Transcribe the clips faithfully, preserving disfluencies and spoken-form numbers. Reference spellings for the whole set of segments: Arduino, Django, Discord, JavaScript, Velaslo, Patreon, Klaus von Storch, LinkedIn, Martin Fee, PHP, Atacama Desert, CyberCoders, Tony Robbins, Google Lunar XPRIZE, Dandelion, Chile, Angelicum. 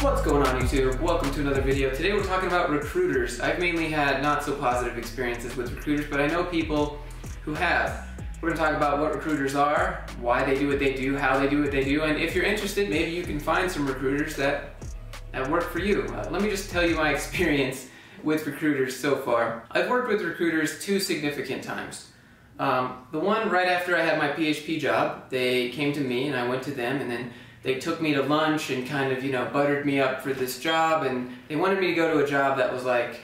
What's going on, YouTube? Welcome to another video. Today we're talking about recruiters. I've mainly had not so positive experiences with recruiters, but I know people who have. We're going to talk about what recruiters are, why they do what they do, how they do what they do, and if you're interested, maybe you can find some recruiters that, that work for you. Uh, let me just tell you my experience with recruiters so far. I've worked with recruiters two significant times. Um, the one right after I had my P H P job, they came to me and I went to them, and then they took me to lunch and kind of, you know, buttered me up for this job, and they wanted me to go to a job that was like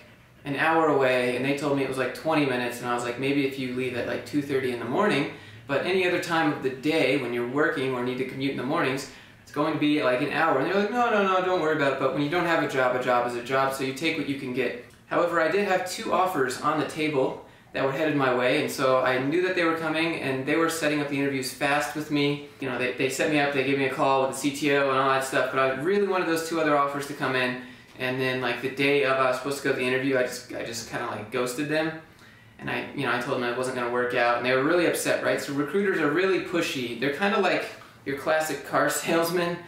an hour away, and they told me it was like twenty minutes, and I was like, maybe if you leave at like two thirty in the morning, but any other time of the day when you're working or need to commute in the mornings, it's going to be like an hour. And they're like, no, no, no, don't worry about it. But when you don't have a job, a job is a job, so you take what you can get. However, I did have two offers on the table that were headed my way, and so I knew that they were coming, and they were setting up the interviews fast with me. You know, they, they set me up, they gave me a call with the C T O and all that stuff, but I really wanted those two other offers to come in, and then like the day of I was supposed to go to the interview, I just I just kind of like ghosted them, and I, you know, I told them it wasn't going to work out, and they were really upset, right? So recruiters are really pushy. They're kind of like your classic car salesman,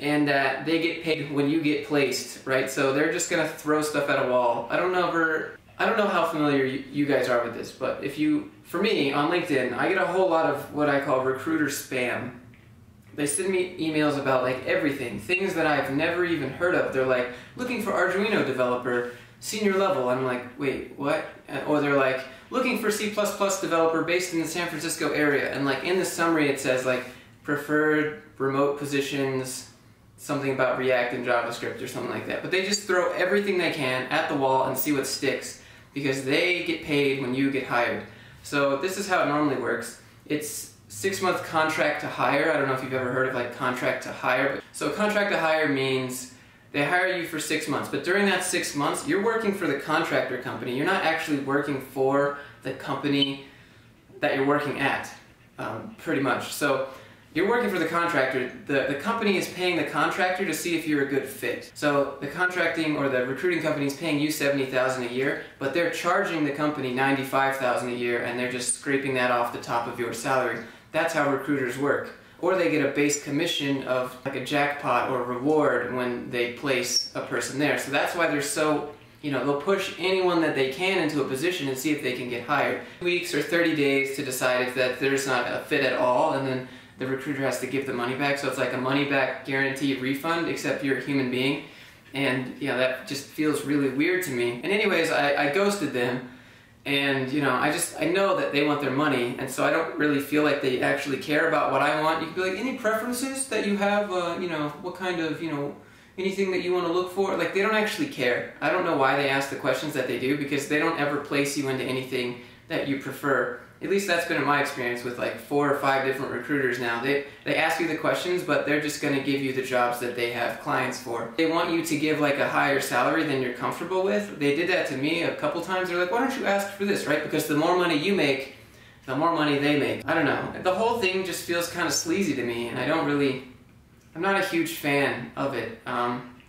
and uh, they get paid when you get placed, right? So they're just going to throw stuff at a wall. I don't know ever... I don't know how familiar you guys are with this, but if you, for me, on LinkedIn, I get a whole lot of what I call recruiter spam. They send me emails about like everything, things that I've never even heard of. They're like, looking for Arduino developer, senior level. I'm like, wait, what? Or they're like, looking for C plus plus developer based in the San Francisco area. And like in the summary, it says like preferred remote positions, something about React and JavaScript or something like that. But they just throw everything they can at the wall and see what sticks, because they get paid when you get hired. So this is how it normally works. It's six-month contract to hire. I don't know if you've ever heard of like contract to hire. So contract to hire means they hire you for six months, but during that six months, you're working for the contractor company. You're not actually working for the company that you're working at, um, pretty much. So you're working for the contractor. The, the company is paying the contractor to see if you're a good fit. So the contracting or the recruiting company is paying you seventy thousand dollars a year, but they're charging the company ninety-five thousand dollars a year, and they're just scraping that off the top of your salary. That's how recruiters work. Or they get a base commission of like a jackpot or a reward when they place a person there. So that's why they're so, you know, they'll push anyone that they can into a position and see if they can get hired. Weeks or thirty days to decide if that there's not a fit at all, and then the recruiter has to give the money back, so it's like a money-back guaranteed refund, except you're a human being, and you know, that just feels really weird to me. And anyways, I, I ghosted them, and you know, I just I know that they want their money, and so I don't really feel like they actually care about what I want. You could be like, any preferences that you have, uh, you know, what kind of, you know, anything that you want to look for. Like, they don't actually care. I don't know why they ask the questions that they do, because they don't ever place you into anything that you prefer. At least that's been in my experience with like four or five different recruiters now. They, they ask you the questions, but they're just going to give you the jobs that they have clients for. They want you to give like a higher salary than you're comfortable with. They did that to me a couple times. They're like, why don't you ask for this, right? Because the more money you make, the more money they make. I don't know. The whole thing just feels kind of sleazy to me, and I don't really, I'm not a huge fan of it. Um,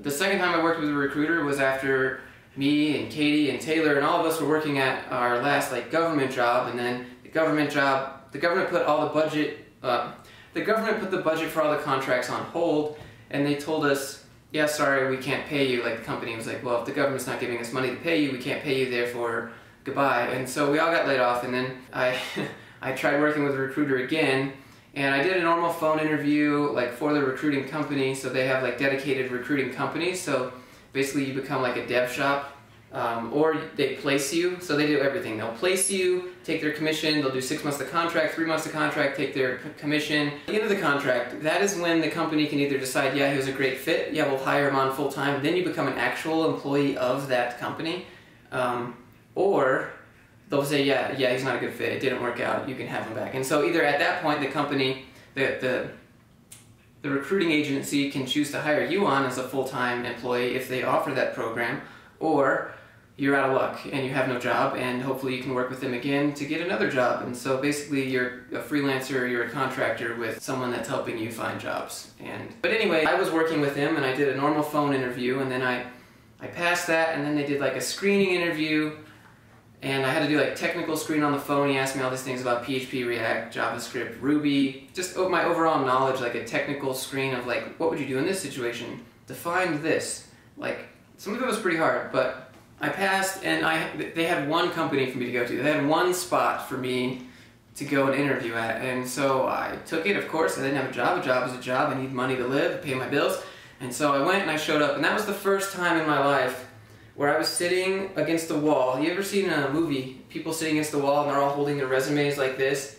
the second time I worked with a recruiter was after me and Katie and Taylor and all of us were working at our last like government job, and then the government job, the government put all the budget, uh, the government put the budget for all the contracts on hold, and they told us, yeah, sorry, we can't pay you. Like, the company was like, well, if the government's not giving us money to pay you, we can't pay you, therefore, goodbye. And so we all got laid off, and then I, I tried working with a recruiter again, and I did a normal phone interview like for the recruiting company, so they have like dedicated recruiting companies, so basically you become like a dev shop, um, or they place you, so they do everything. They'll place you, take their commission, they'll do six months of the contract, three months of the contract, take their commission. At the end of the contract, that is when the company can either decide, yeah, he was a great fit, yeah, we'll hire him on full time, then you become an actual employee of that company, um, or they'll say, yeah, yeah, he's not a good fit, it didn't work out, you can have him back. And so either at that point the company, the, the The recruiting agency can choose to hire you on as a full-time employee if they offer that program, or you're out of luck and you have no job, and hopefully you can work with them again to get another job. And so basically you're a freelancer, you're a contractor with someone that's helping you find jobs. And but anyway, I was working with them, and I did a normal phone interview, and then I, I passed that, and then they did like a screening interview, and I had to do like technical screen on the phone. He asked me all these things about P H P, React, JavaScript, Ruby, just my overall knowledge, like a technical screen of like, what would you do in this situation? to find this. Like, some of it was pretty hard, but I passed, and I they had one company for me to go to. They had one spot for me to go and interview at, and so I took it, of course. I didn't have a job. A job is a job. I need money to live, pay my bills. And so I went and I showed up, and that was the first time in my life where I was sitting against the wall. You ever seen in a movie, people sitting against the wall and they're all holding their resumes like this?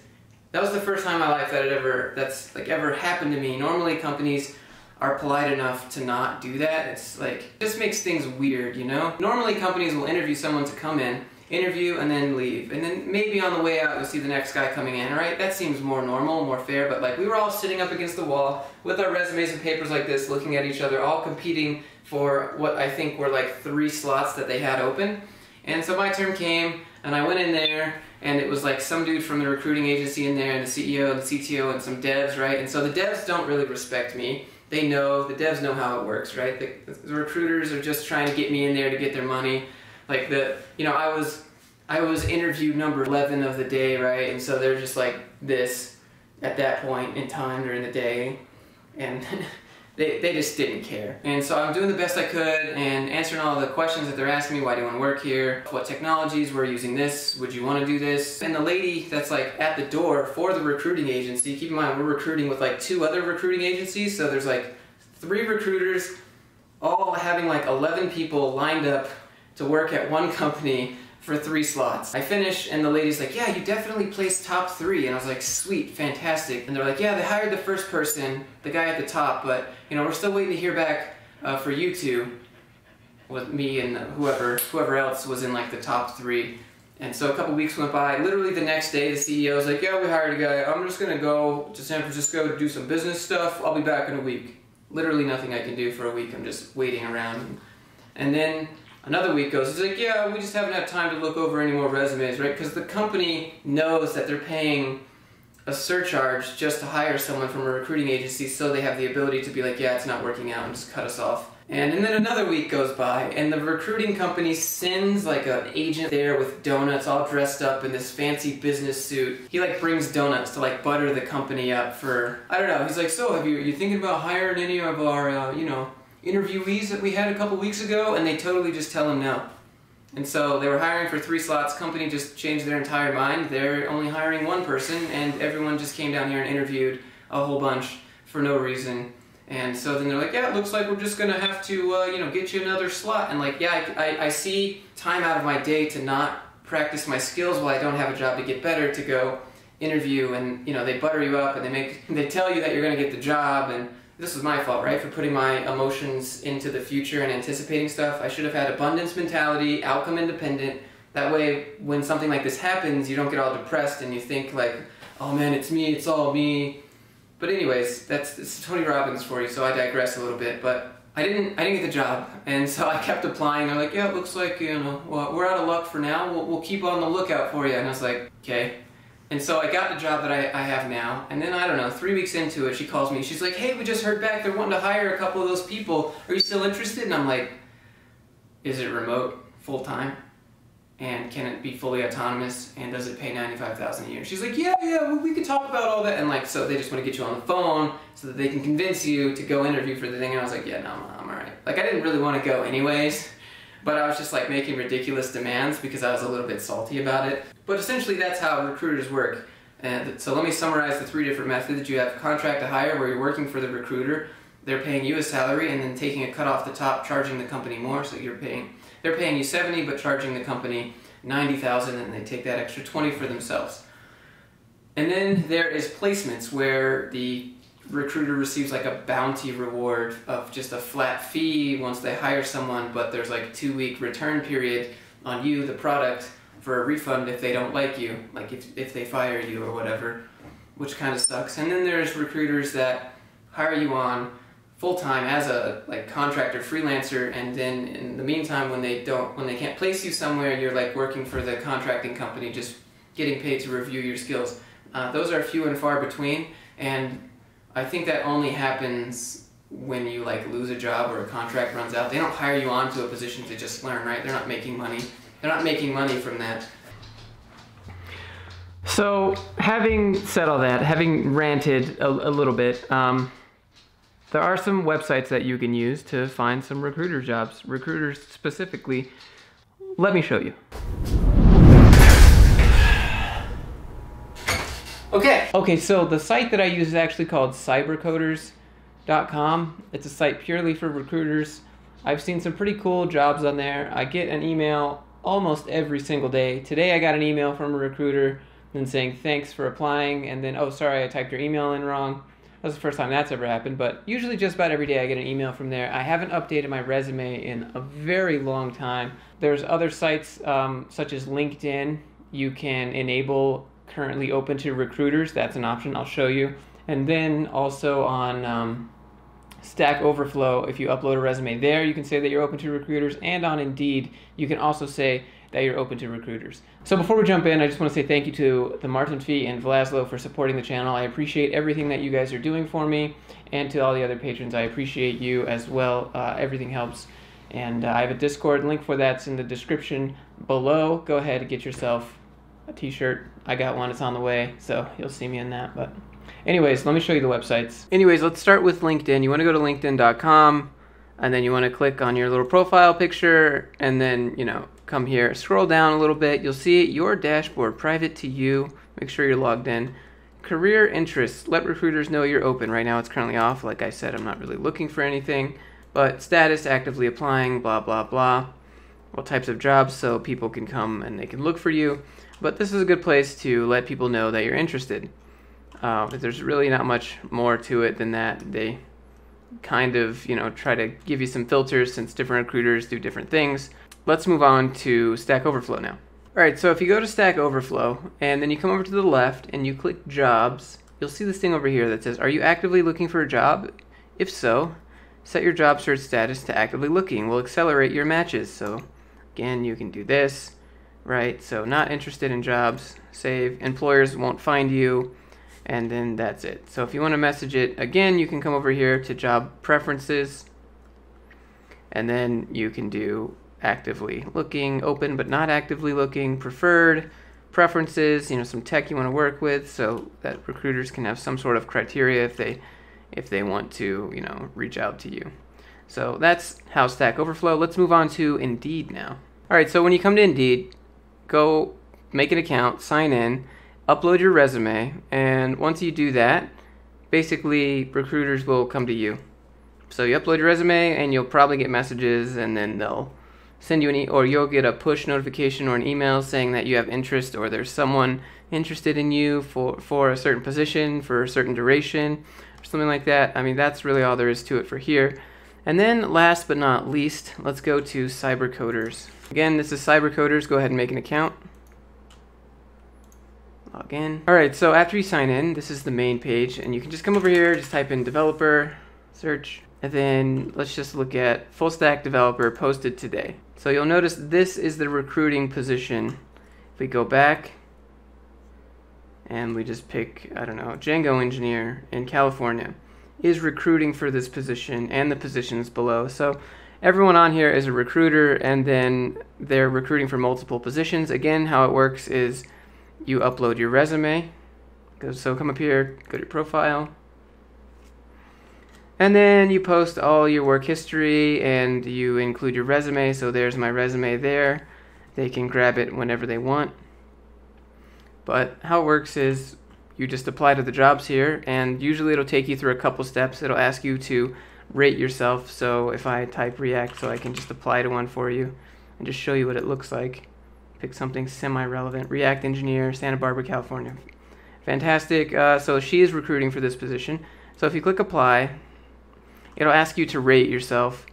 That was the first time in my life that it ever, that's like ever happened to me. Normally companies are polite enough to not do that. It's like, it just makes things weird, you know? Normally companies will interview someone to come in, interview and then leave. And then maybe on the way out you'll see the next guy coming in, right? That seems more normal, more fair, but like we were all sitting up against the wall with our resumes and papers like this, looking at each other, all competing for what I think were like three slots that they had open. And so my turn came, and I went in there, and it was like some dude from the recruiting agency in there, and the C E O, and the C T O, and some devs, right? And so the devs don't really respect me. They know, the devs know how it works, right? The, the recruiters are just trying to get me in there to get their money. Like the, you know, I was, I was interview number eleven of the day, right? And so they're just like this at that point in time during the day, and They, they just didn't care. And so I'm doing the best I could and answering all the questions that they're asking me. Why do you want to work here? What technologies? We're using this. Would you want to do this? And the lady that's like at the door for the recruiting agency, keep in mind we're recruiting with like two other recruiting agencies, so there's like three recruiters all having like eleven people lined up to work at one company for three slots. I finish, and the lady's like, yeah, you definitely placed top three. And I was like, sweet, fantastic. And they're like, yeah, they hired the first person, the guy at the top, but you know, we're still waiting to hear back uh, for you two, with me and whoever, whoever else was in like the top three. And so a couple weeks went by. Literally the next day, the C E O was like, yeah, we hired a guy. I'm just gonna go to San Francisco to do some business stuff. I'll be back in a week. Literally nothing I can do for a week. I'm just waiting around. And then another week goes, it's like, yeah, we just haven't had time to look over any more resumes, right? Because the company knows that they're paying a surcharge just to hire someone from a recruiting agency, so they have the ability to be like, yeah, it's not working out, and just cut us off. And, and then another week goes by, and the recruiting company sends like an agent there with donuts, all dressed up in this fancy business suit. He like brings donuts to like butter the company up for, I don't know, he's like, so have you, are you thinking about hiring any of our, uh, you know, interviewees that we had a couple weeks ago? And they totally just tell him no. And so they were hiring for three slots, company just changed their entire mind, they're only hiring one person, and everyone just came down here and interviewed a whole bunch for no reason. And so then they're like, yeah, it looks like we're just gonna have to uh, you know, get you another slot. And like, yeah, I, I, I see time out of my day to not practice my skills while I don't have a job to get better to go interview, and you know, they butter you up and they make, they tell you that you're gonna get the job. And this was my fault, right, for putting my emotions into the future and anticipating stuff. I should have had abundance mentality, outcome independent. That way, when something like this happens, you don't get all depressed and you think like, oh man, it's me, it's all me. But anyways, that's, that's Tony Robbins for you, so I digress a little bit. But I didn't, I didn't get the job, and so I kept applying. They're like, yeah, it looks like, you know, well, we're out of luck for now. We'll, we'll keep on the lookout for you. And I was like, okay. And so I got the job that I, I have now, and then, I don't know, three weeks into it, she calls me. She's like, hey, we just heard back. They're wanting to hire a couple of those people. Are you still interested? And I'm like, is it remote, full-time? And can it be fully autonomous? And does it pay ninety-five thousand dollars a year? She's like, yeah, yeah, we could talk about all that. And like, so they just want to get you on the phone so that they can convince you to go interview for the thing. And I was like, yeah, no, I'm all right. Like, I didn't really want to go anyways. But I was just like making ridiculous demands because I was a little bit salty about it. But essentially that's how recruiters work. And so let me summarize the three different methods. You have contract to hire, where you're working for the recruiter. They're paying you a salary and then taking a cut off the top, charging the company more. So you're paying, they're paying you seventy but charging the company ninety thousand, and they take that extra twenty for themselves. And then there is placements, where the recruiter receives like a bounty reward of just a flat fee once they hire someone, but there's like a two week return period on you, the product, for a refund if they don't like you, like if, if they fire you or whatever, which kind of sucks. And then there's recruiters that hire you on full-time as a like contractor, freelancer, and then in the meantime, when they don't, when they can't place you somewhere, you're like working for the contracting company, just getting paid to review your skills. Uh, those are few and far between, and I think that only happens when you like lose a job or a contract runs out. They don't hire you onto a position to just learn, right? They're not making money. They're not making money from that. So having said all that, having ranted a, a little bit, um, there are some websites that you can use to find some recruiter jobs, recruiters specifically. Let me show you. Okay. Okay, so the site that I use is actually called cyber coders dot com. It's a site purely for recruiters. I've seen some pretty cool jobs on there. I get an email almost every single day. Today I got an email from a recruiter and saying, thanks for applying, and then, oh, sorry, I typed your email in wrong. That's the first time that's ever happened, but usually just about every day I get an email from there. I haven't updated my resume in a very long time. There's other sites um, such as LinkedIn. You can enable currently open to recruiters. That's an option I'll show you. And then also on um, Stack Overflow, if you upload a resume there, you can say that you're open to recruiters, and on Indeed, you can also say that you're open to recruiters. So before we jump in, I just want to say thank you to the Martin Fee and Velaslo for supporting the channel. I appreciate everything that you guys are doing for me, and to all the other patrons, I appreciate you as well. Uh, everything helps, and uh, I have a Discord link for that's in the description below. Go ahead and get yourself a t-shirt. I got one, it's on the way, so you'll see me in that. But anyways, let me show you the websites. Anyways, let's start with LinkedIn. You want to go to linkedin dot com, and then you want to click on your little profile picture, and then, you know, come here, scroll down a little bit, you'll see your dashboard, private to you, make sure you're logged in. Career interests, let recruiters know you're open. Right now it's currently off, like I said, I'm not really looking for anything, but status, actively applying, blah, blah, blah. All types of jobs, so people can come and they can look for you, but this is a good place to let people know that you're interested. Uh, there's really not much more to it than that. They kind of, you know, try to give you some filters since different recruiters do different things. Let's move on to Stack Overflow now. All right, so if you go to Stack Overflow and then you come over to the left and you click Jobs, you'll see this thing over here that says, are you actively looking for a job? If so, set your job search status to actively looking. We'll accelerate your matches. So again, you can do this, right? So not interested in jobs, save, employers won't find you, and then that's it. So if you want to message it again, you can come over here to Job Preferences, and then you can do actively looking, open but not actively looking, preferred, preferences, you know, some tech you want to work with, so that recruiters can have some sort of criteria if they if they want to, you know, reach out to you. So that's how Stack Overflow. Let's move on to Indeed now. All right, so when you come to Indeed, go make an account, sign in, upload your resume, and once you do that, basically recruiters will come to you. So you upload your resume and you'll probably get messages, and then they'll send you an e or you'll get a push notification or an email saying that you have interest, or there's someone interested in you for, for a certain position, for a certain duration, or something like that. I mean, that's really all there is to it for here. And then last but not least, let's go to CyberCoders. Again, this is CyberCoders. Go ahead and make an account. Log in. All right, so after you sign in, this is the main page, and you can just come over here, just type in developer, search, and then let's just look at full stack developer posted today. So you'll notice this is the recruiting position. If we go back and we just pick, I don't know, Django engineer in California is recruiting for this position, and the positions below. So everyone on here is a recruiter, and then they're recruiting for multiple positions. Again, how it works is you upload your resume. So come up here, go to your profile, and then you post all your work history and you include your resume. So there's my resume there. They can grab it whenever they want. But how it works is you just apply to the jobs here, and usually it'll take you through a couple steps. It'll ask you to rate yourself. So if I type React, so I can just apply to one for you and just show you what it looks like. Pick something semi-relevant. React engineer, Santa Barbara, California. Fantastic. Uh, so she is recruiting for this position. So if you click apply, it'll ask you to rate yourself.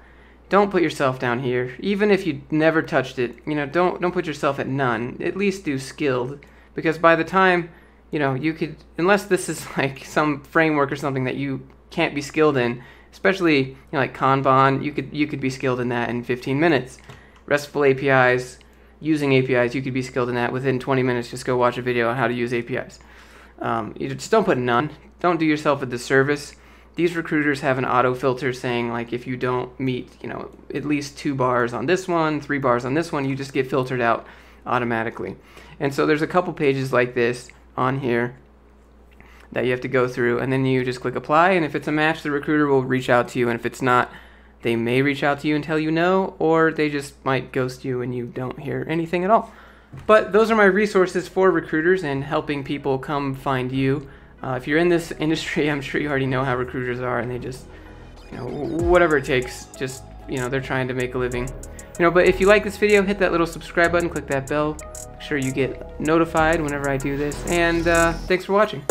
Don't put yourself down here. Even if you never touched it, you know, don't don't put yourself at none. At least do skilled, because by the time, you know, you could, unless this is like some framework or something that you can't be skilled in, especially, you know, like Kanban, you could you could be skilled in that in fifteen minutes. RESTful A P Is. Using A P Is, you could be skilled in that within twenty minutes. Just go watch a video on how to use A P Is. Um, you just don't put none. Don't do yourself a disservice. These recruiters have an auto filter saying, like, if you don't meet, you know, at least two bars on this one, three bars on this one, you just get filtered out automatically. And so there's a couple pages like this on here that you have to go through, and then you just click apply, and if it's a match, the recruiter will reach out to you, and if it's not, they may reach out to you and tell you no, or they just might ghost you and you don't hear anything at all. But those are my resources for recruiters and helping people come find you. Uh, if you're in this industry, I'm sure you already know how recruiters are, and they just, you know, whatever it takes, just, you know, they're trying to make a living. You know, but if you like this video, hit that little subscribe button, click that bell, make sure you get notified whenever I do this, and uh, thanks for watching.